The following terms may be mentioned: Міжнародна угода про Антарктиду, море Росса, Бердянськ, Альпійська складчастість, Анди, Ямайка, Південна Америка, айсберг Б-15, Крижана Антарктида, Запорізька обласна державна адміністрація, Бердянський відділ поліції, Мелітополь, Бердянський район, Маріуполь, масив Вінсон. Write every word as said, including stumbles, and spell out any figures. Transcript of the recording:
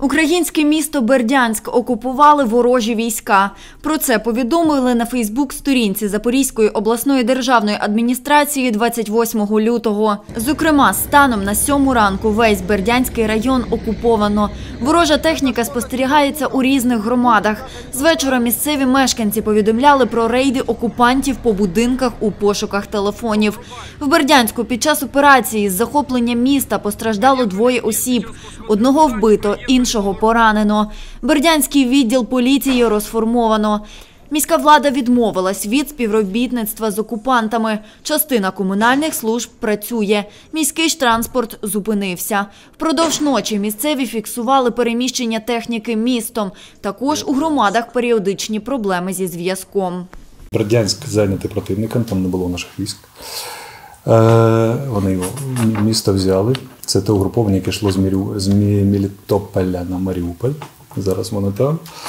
Українське місто Бердянськ окупували ворожі війська. Про це повідомили на Фейсбук-сторінці Запорізької обласної державної адміністрації двадцять восьмого лютого. Зокрема, станом на сьому ранку весь Бердянський район окуповано. Ворожа техніка спостерігається у різних громадах. Звечора місцеві мешканці повідомляли про рейди окупантів по будинках у пошуках телефонів. В Бердянську під час операції з захоплення міста постраждало двоє осіб. Одного вбито, іншого поранено. Бердянський відділ поліції розформовано. Міська влада відмовилась від співробітництва з окупантами. Частина комунальних служб працює. Міський ж транспорт зупинився. Впродовж ночі місцеві фіксували переміщення техніки містом. Також у громадах періодичні проблеми зі зв'язком. Бердянськ зайнятий противником, там не було наших військ. Вони його місто взяли. Це те угруповання, яке йшло з Мелітополя на Маріуполь. Зараз воно там.